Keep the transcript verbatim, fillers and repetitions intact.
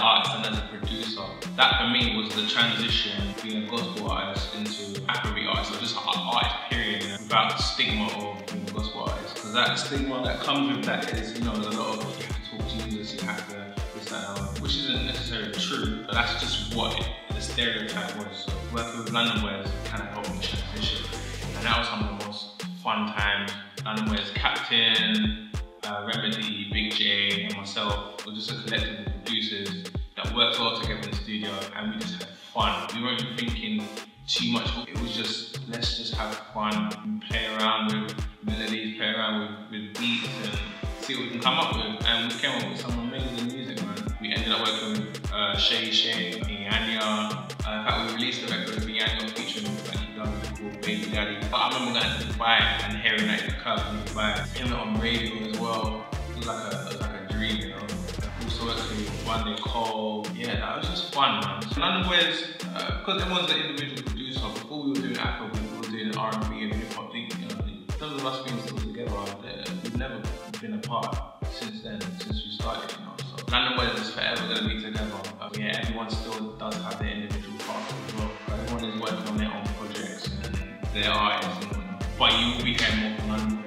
an artist and as a producer. That for me was the transition, being a gospel artist into Afrobeat artist, or just an artist period, without the stigma of being a gospel artist. Because that stigma that comes with that is, you know, there's a lot of you have to talk Jesus, you have to this, that, and which isn't necessarily true, but that's just what it, the stereotype was. So working with London Wears kind of helped me transition, and that was some of the most fun times. London Wears captain, Uh, Remedy, Big J and myself were just a collective of producers that worked well together in the studio, and we just had fun. We weren't even thinking too much. It was just, let's just have fun, play around with melodies, play around with, with beats and see what we can come up with. And we came up with some amazing music, man. We ended up working with uh, Shay Shay, Vinyanya. Uh, in fact, we released a record with Vinyanya featuring like, called Baby Daddy. But I remember going to Dubai and hearing that in the club in Dubai. Hearing it on radio as well. It was like a, like a dream, you know. Also actually one day call. Yeah, that was just fun, man. So London Wears, uh, because everyone's an individual producer, before we were doing Afrobeat, we were doing R and B and hip hop thing, you know. In terms of us being still together, uh, we've never been apart since then, since we started, you know. So London Wears is forever going to be together. But yeah, everyone still does have their individual parts as well. Everyone is working on their own. They are, but you will be hearing more from London